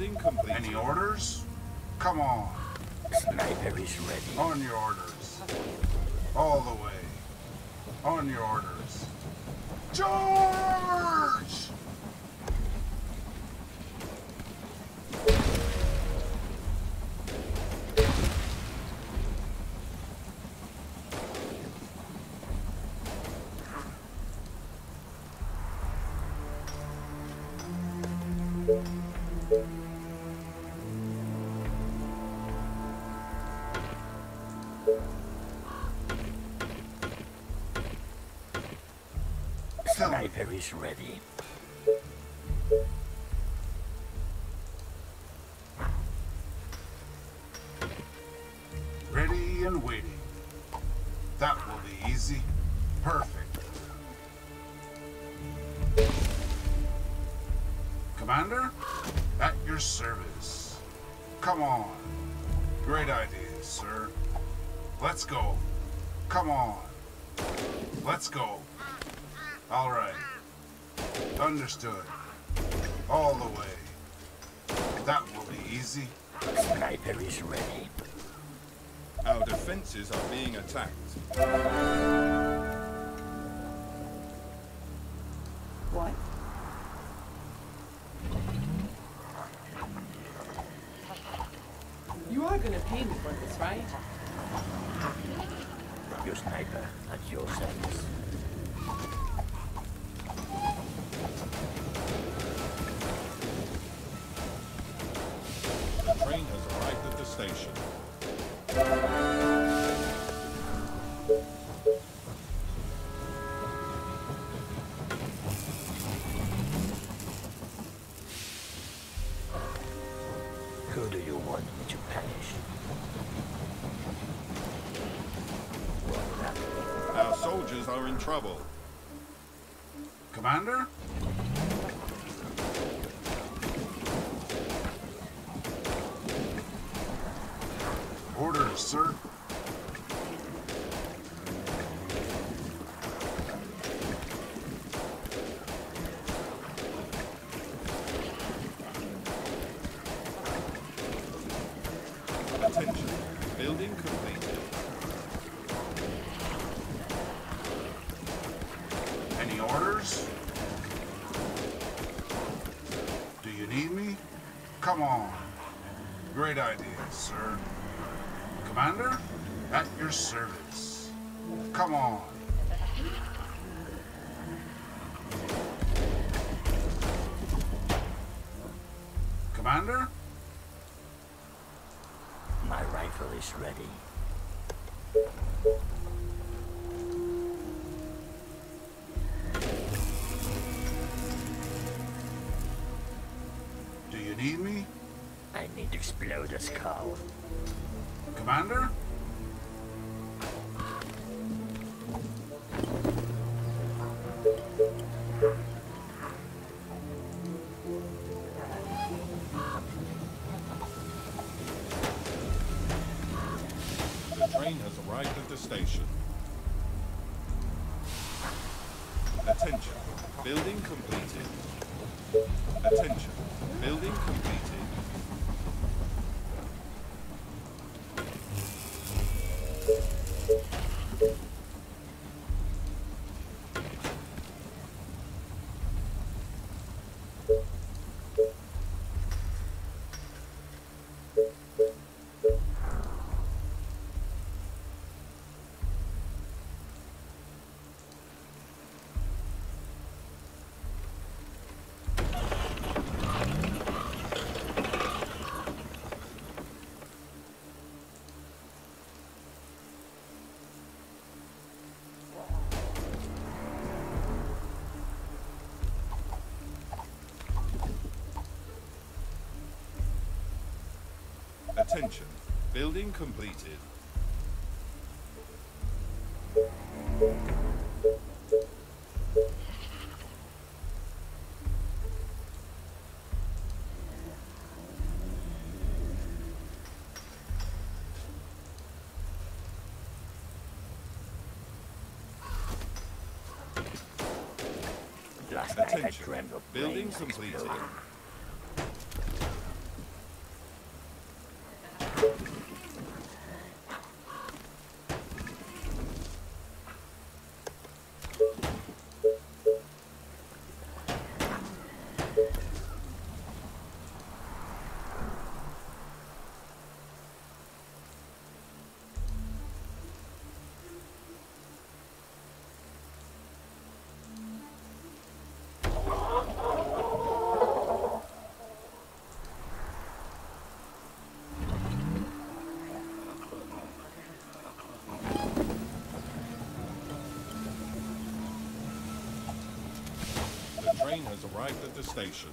Building complete. Any orders? Come on. Sniper is ready. On your orders. All the way. On your orders. Charge! Sniper is ready. Ready and waiting. That will be easy. Perfect. Commander, at your service. Come on. Great idea, sir. Let's go. Come on. Let's go. All right. Understood. All the way. That will be easy. Sniper is ready. Our defenses are being attacked. What? You are going to pay me for this, right? Your sniper at your service. Station. Who do you want me to punish? Our soldiers are in trouble. Commander? Orders, sir. Attention. Building complete. Any orders? Do you need me? Come on. Great idea, sir. Commander, at your service. Come on. Commander? My rifle is ready. Do you need me? I need to explode this cow. Commander? The train has arrived at the station. Attention, building completed. Attention, building completed. Attention. Building completed. Last night I dreamt of building completed. has arrived at the station.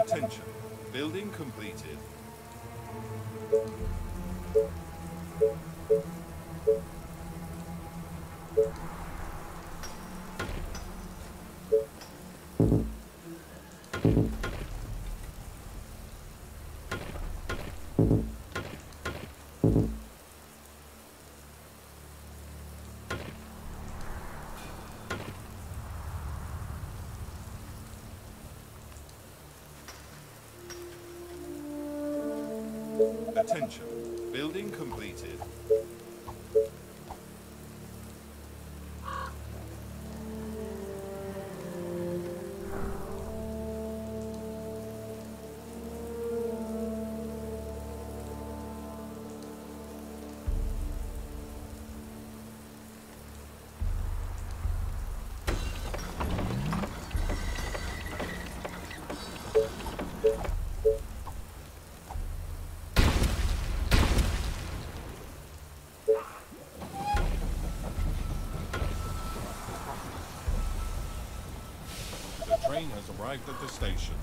Attention. Building completed. Attention. Building completed. The train has arrived at the station.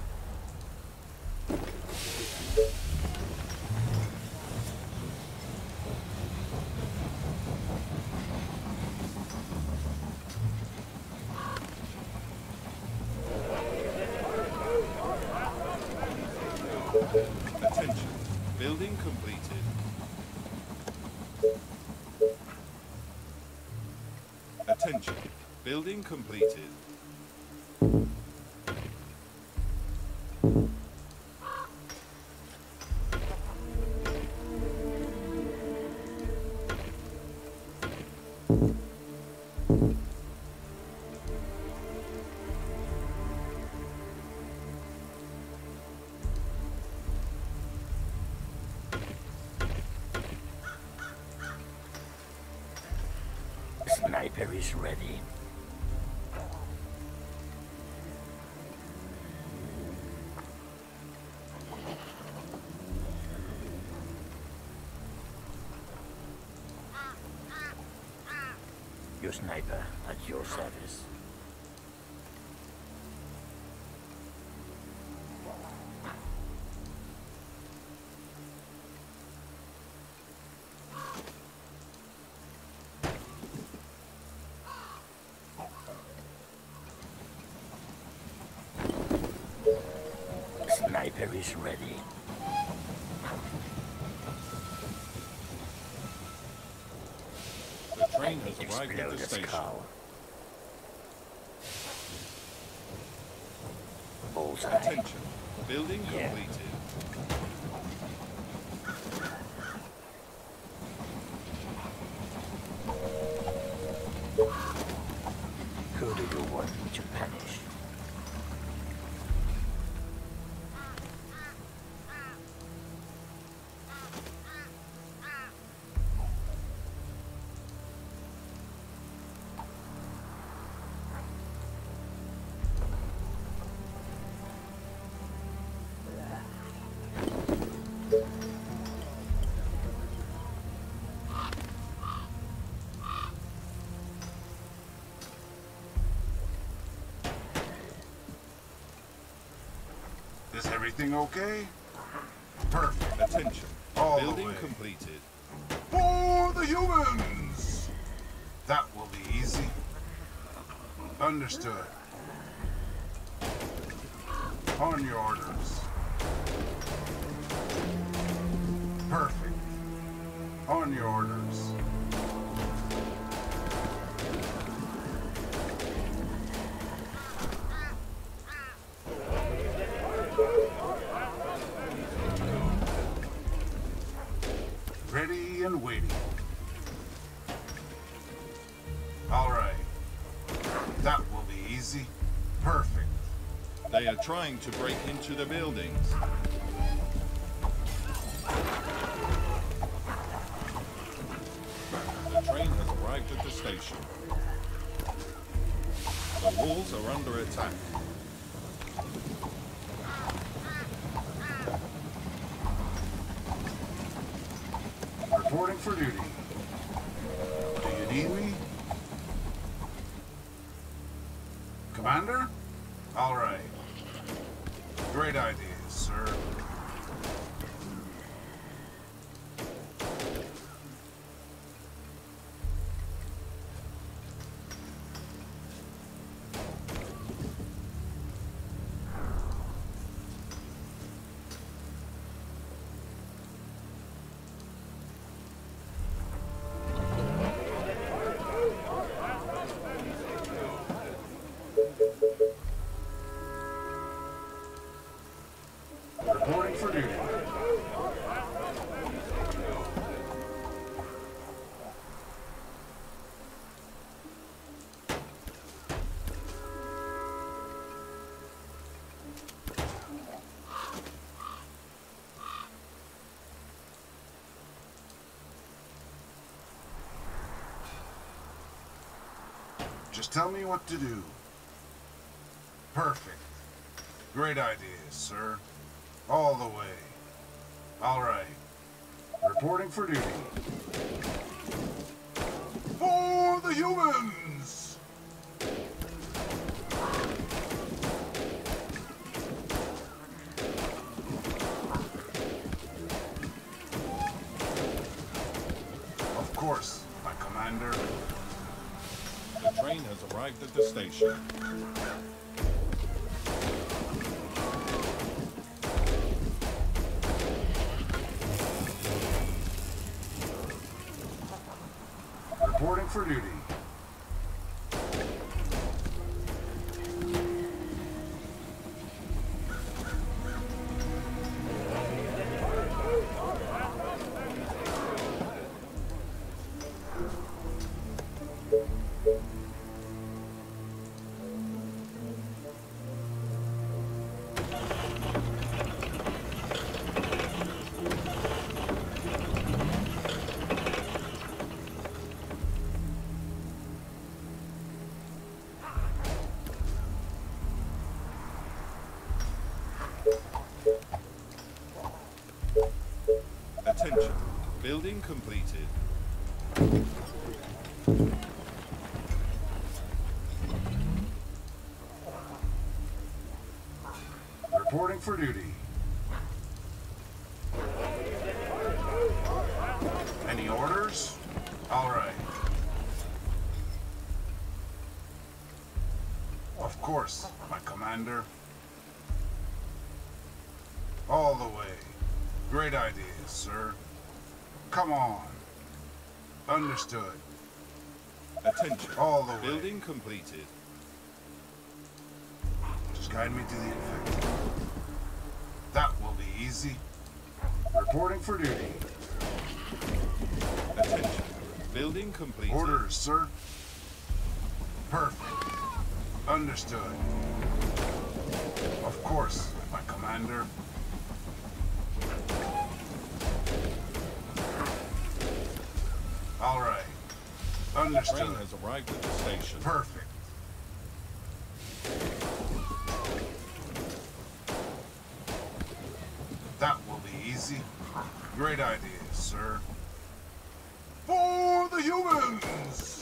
Attention, building completed. Attention, building completed. Sniper is ready. Your sniper at your service. Sniper is ready. The train has arrived at the station. Bullseye. Attention. Building completed. Who do you want to punish? Is everything okay? Perfect. Attention. All building completed. For the humans! That will be easy. Understood. Upon your orders. Perfect. On your orders. Ready and waiting. All right. That will be easy. Perfect. They are trying to break into the buildings. The train has arrived at the station. The walls are under attack. Reporting for duty. Do you need me? Commander? All right. Great idea, sir. Reporting for duty. Just tell me what to do. Perfect. Great idea, sir. All the way. All right. Reporting for duty. For the humans! Of course, my commander. The train has arrived at the station. Reporting for duty. Attention. Building completed. Reporting for duty. Any orders? All right. Of course, my commander. All the way. Great idea, sir. Come on. Understood. Attention. All the way. Building completed. Just guide me to the infected. That will be easy. Reporting for duty. Attention. Building completed. Orders, sir. Perfect. Understood. Of course, my commander. All right. Understood. The train has arrived at the station. Perfect. That will be easy. Great idea, sir. For the humans!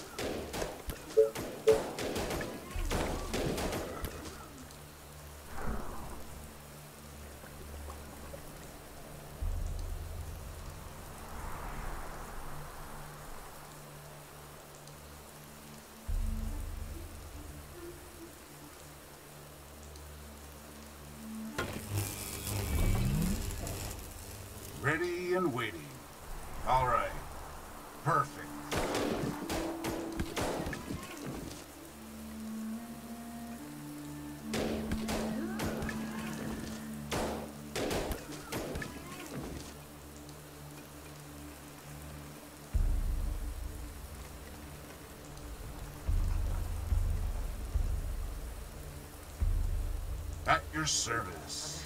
Ready and waiting. All right. Perfect. At your service.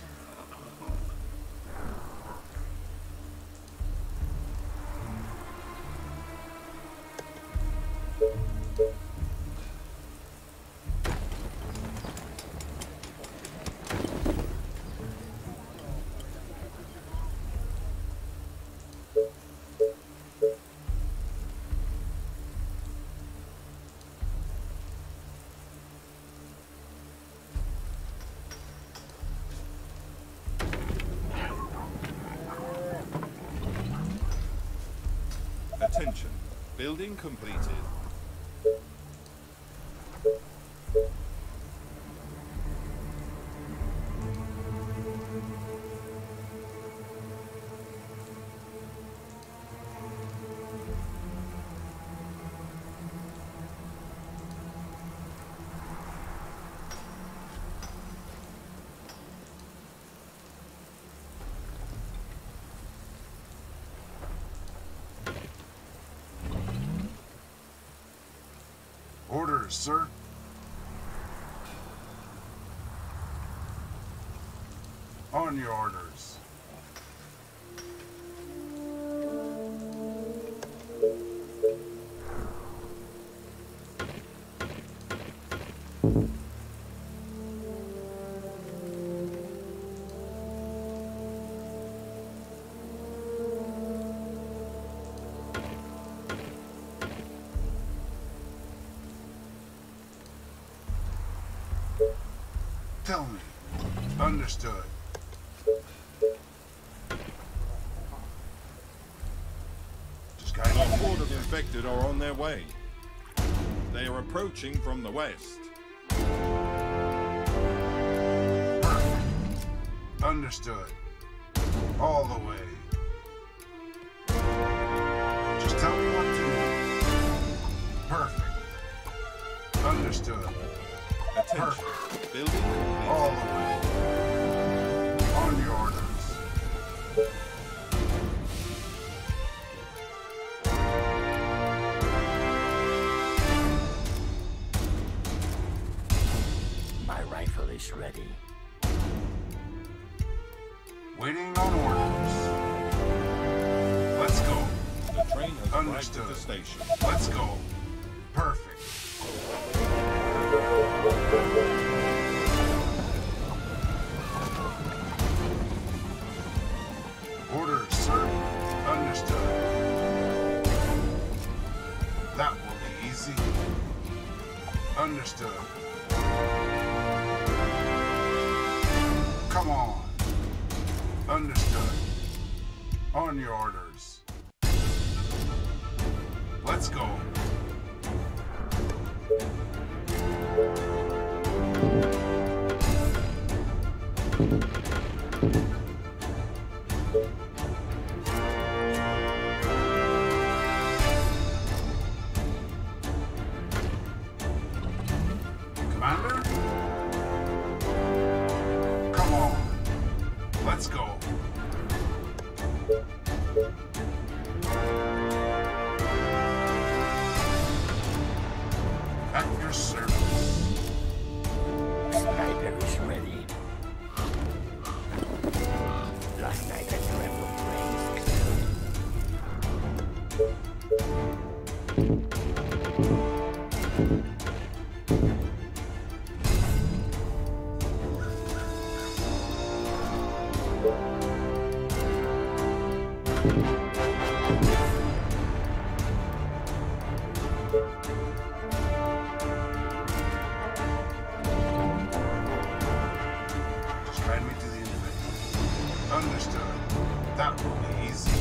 Attention. Building completed. Orders, sir. On your orders. Tell me. Understood. Just got a horde of infected are on their way. They are approaching from the west. Perfect. Understood. All the way. Just tell me what to do. Perfect. Understood. Attention. Perfect. Building complete. All the way. On your orders. My rifle is ready. Waiting on orders. Let's go. The train has arrived at the station. Let's go. Orders, sir. Understood. That will be easy. Understood. Come on. Understood. On your orders. Let's go. Commander? Come on. Let's go. At your service. Sniper is ready. Last night I dreamt of rain. Understood. That will be easy.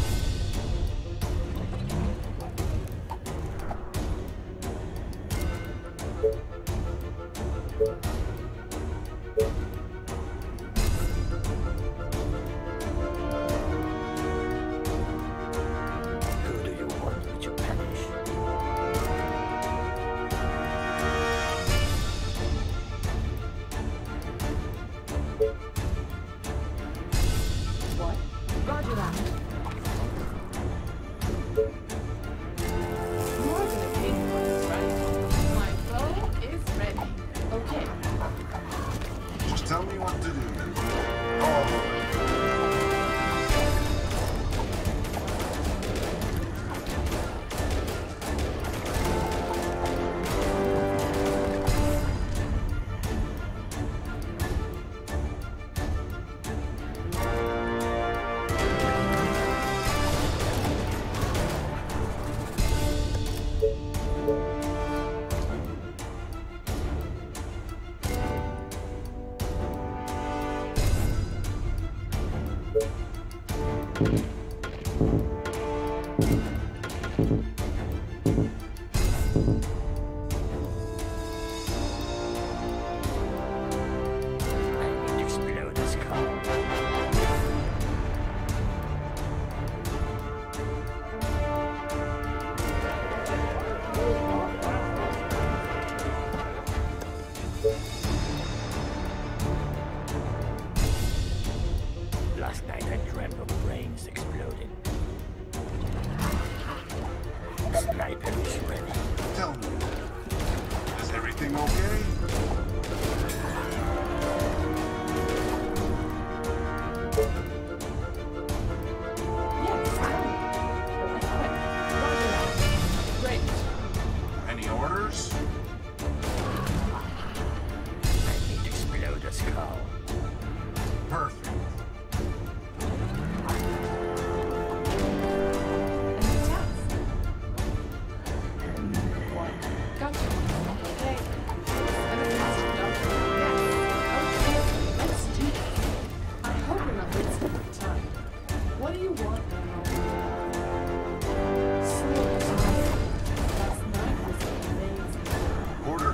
Last night I dreamt of brains exploding. The sniper is ready. Tell me, is everything okay? Great. Any orders? I need to explode a skull. Perfect.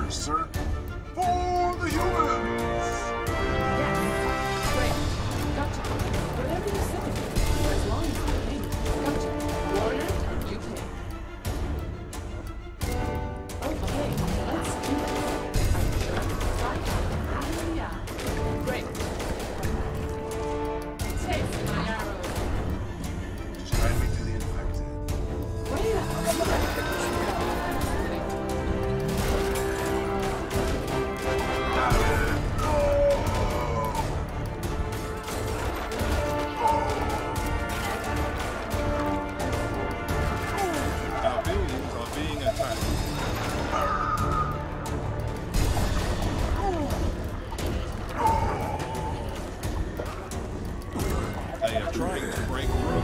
Sir, for the humans! Yes, great. Gotcha. Whatever you say, for as long as you pay. Gotcha. Ordered and you pay. Okay, let's do it. I'm sure it's fine. Hallelujah. Great. Taste my arrow. Just try to make to the infected. Wait up. They are trying to break through.